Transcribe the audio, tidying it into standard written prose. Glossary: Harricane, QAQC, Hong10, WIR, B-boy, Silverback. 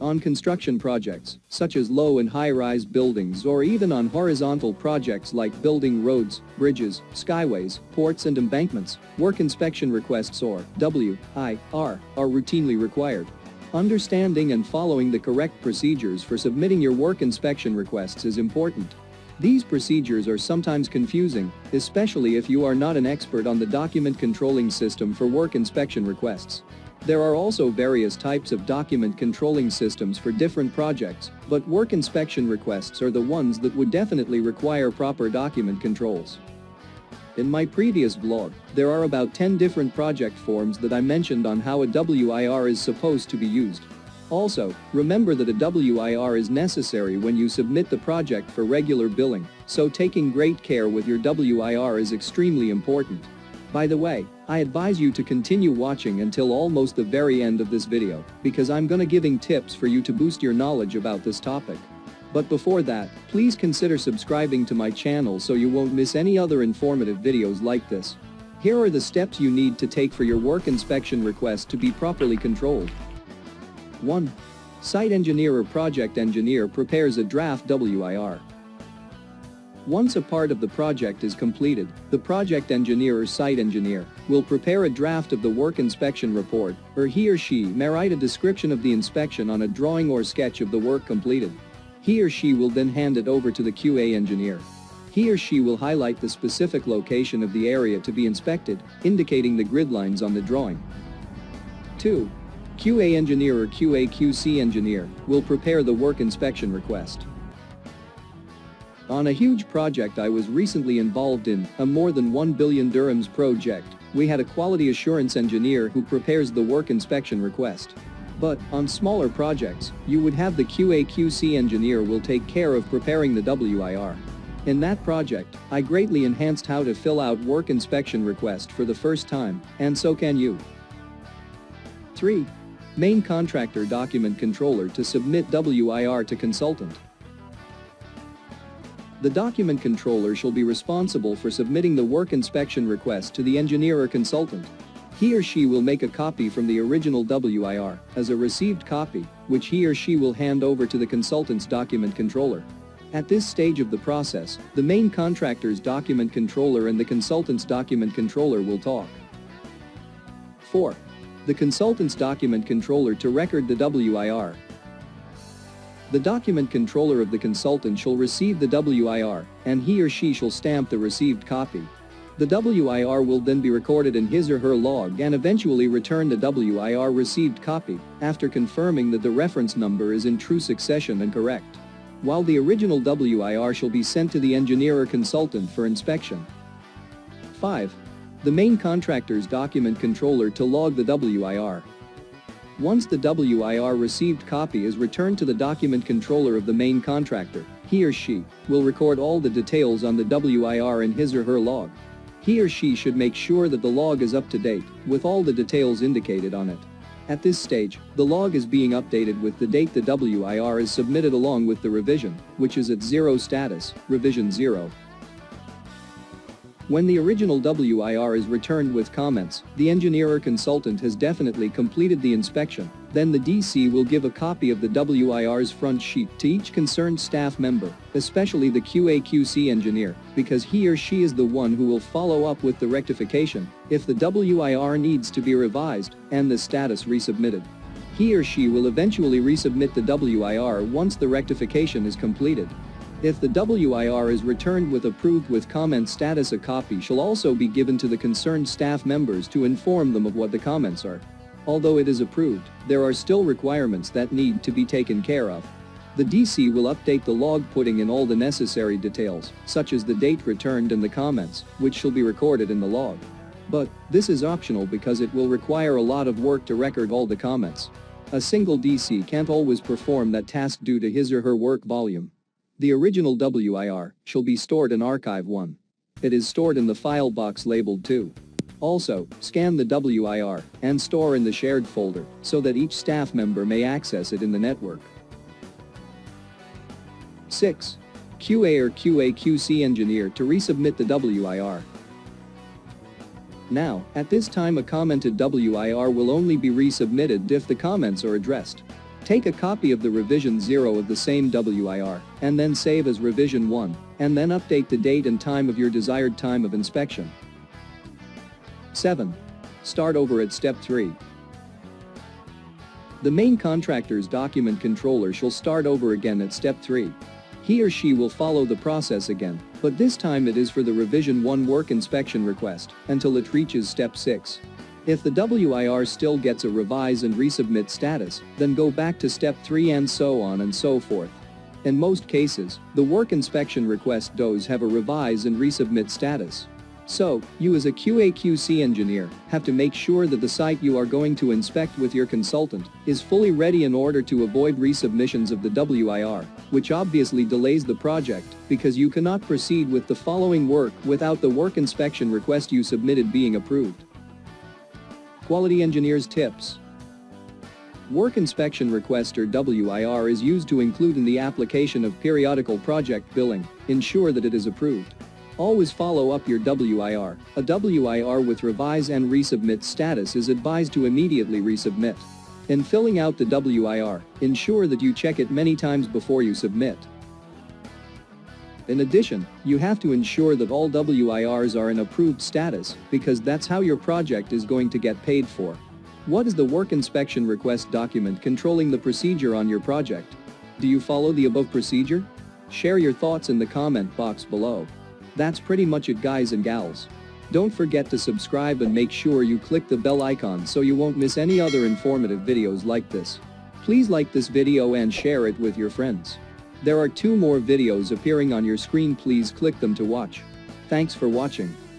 on construction projects, such as low and high-rise buildings, or even on horizontal projects like building roads, bridges, skyways, ports and embankments. Work inspection requests, or WIR, are routinely required. Understanding and following the correct procedures for submitting your work inspection requests is important. These procedures are sometimes confusing, especially if you are not an expert on the document controlling system for work inspection requests. There are also various types of document controlling systems for different projects, but work inspection requests are the ones that would definitely require proper document controls. In my previous blog, there are about 10 different project forms that I mentioned on how a WIR is supposed to be used. Also, remember that a WIR is necessary when you submit the project for regular billing, so taking great care with your WIR is extremely important. By the way, I advise you to continue watching until almost the very end of this video, because I'm gonna giving tips for you to boost your knowledge about this topic. But before that, please consider subscribing to my channel so you won't miss any other informative videos like this. Here are the steps you need to take for your work inspection request to be properly controlled. 1. Site engineer or project engineer prepares a draft WIR. Once a part of the project is completed, the project engineer or site engineer will prepare a draft of the work inspection report, or he or she may write a description of the inspection on a drawing or sketch of the work completed. He or she will then hand it over to the QA engineer. He or she will highlight the specific location of the area to be inspected, indicating the grid lines on the drawing. 2. QA engineer or QAQC engineer will prepare the work inspection request. On a huge project I was recently involved in, a more than 1 billion dirhams project, we had a quality assurance engineer who prepares the work inspection request. But, on smaller projects, you would have the QAQC engineer will take care of preparing the WIR. In that project, I greatly enhanced how to fill out work inspection request for the first time, and so can you. 3. Main contractor document controller to submit WIR to consultant. The document controller shall be responsible for submitting the work inspection request to the engineer or consultant. He or she will make a copy from the original WIR as a received copy, which he or she will hand over to the consultant's document controller. At this stage of the process, the main contractor's document controller and the consultant's document controller will talk. 4. The consultant's document controller to record the WIR. The document controller of the consultant shall receive the WIR, and he or she shall stamp the received copy. The WIR will then be recorded in his or her log and eventually return the WIR received copy, after confirming that the reference number is in true succession and correct. While the original WIR shall be sent to the engineer or consultant for inspection. 5. The main contractor's document controller to log the WIR. Once the WIR received copy is returned to the document controller of the main contractor, he or she will record all the details on the WIR in his or her log. He or she should make sure that the log is up to date, with all the details indicated on it. At this stage, the log is being updated with the date the WIR is submitted along with the revision, which is at zero status, revision 0. When the original WIR is returned with comments, the engineer or consultant has definitely completed the inspection, then the DC will give a copy of the WIR's front sheet to each concerned staff member, especially the QAQC engineer, because he or she is the one who will follow up with the rectification if the WIR needs to be revised and the status resubmitted. He or she will eventually resubmit the WIR once the rectification is completed. If the WIR is returned with approved with comment status, a copy shall also be given to the concerned staff members to inform them of what the comments are. Although it is approved, there are still requirements that need to be taken care of. The DC will update the log putting in all the necessary details, such as the date returned and the comments, which shall be recorded in the log. But, this is optional because it will require a lot of work to record all the comments. A single DC can't always perform that task due to his or her work volume. The original WIR shall be stored in Archive 1. It is stored in the file box labeled 2. Also, scan the WIR and store in the shared folder so that each staff member may access it in the network. 6. QA or QAQC engineer to resubmit the WIR. Now, at this time a commented WIR will only be resubmitted if the comments are addressed. Take a copy of the revision 0 of the same WIR, and then save as revision 1, and then update the date and time of your desired time of inspection. 7. Start over at step 3. The main contractor's document controller shall start over again at step 3. He or she will follow the process again, but this time it is for the revision 1 work inspection request, until it reaches step 6. If the WIR still gets a revise and resubmit status, then go back to step 3 and so on and so forth. In most cases, the work inspection request does have a revise and resubmit status. So, you as a QAQC engineer, have to make sure that the site you are going to inspect with your consultant is fully ready in order to avoid resubmissions of the WIR, which obviously delays the project, because you cannot proceed with the following work without the work inspection request you submitted being approved. Quality Engineers Tips. Work Inspection Request or WIR is used to include in the application of periodical project billing. Ensure that it is approved. Always follow up your WIR. A WIR with revise and resubmit status is advised to immediately resubmit. In filling out the WIR, ensure that you check it many times before you submit. In addition, you have to ensure that all WIRs are in approved status, because that's how your project is going to get paid for. What is the work inspection request document controlling the procedure on your project? Do you follow the above procedure? Share your thoughts in the comment box below. That's pretty much it, guys and gals. Don't forget to subscribe and make sure you click the bell icon so you won't miss any other informative videos like this. Please like this video and share it with your friends. There are 2 more videos appearing on your screen, please click them to watch. Thanks for watching.